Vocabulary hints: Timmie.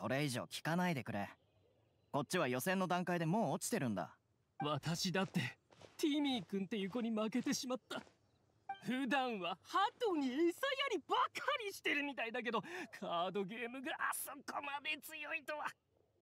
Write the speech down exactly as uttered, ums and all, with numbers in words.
それ以上聞かないでくれ。こっちは予選の段階でもう落ちてるんだ。私だってティミー君っていう子に負けてしまった。普段はハトに餌やりばかりしてるみたいだけど、カードゲームがあそこまで強いとは。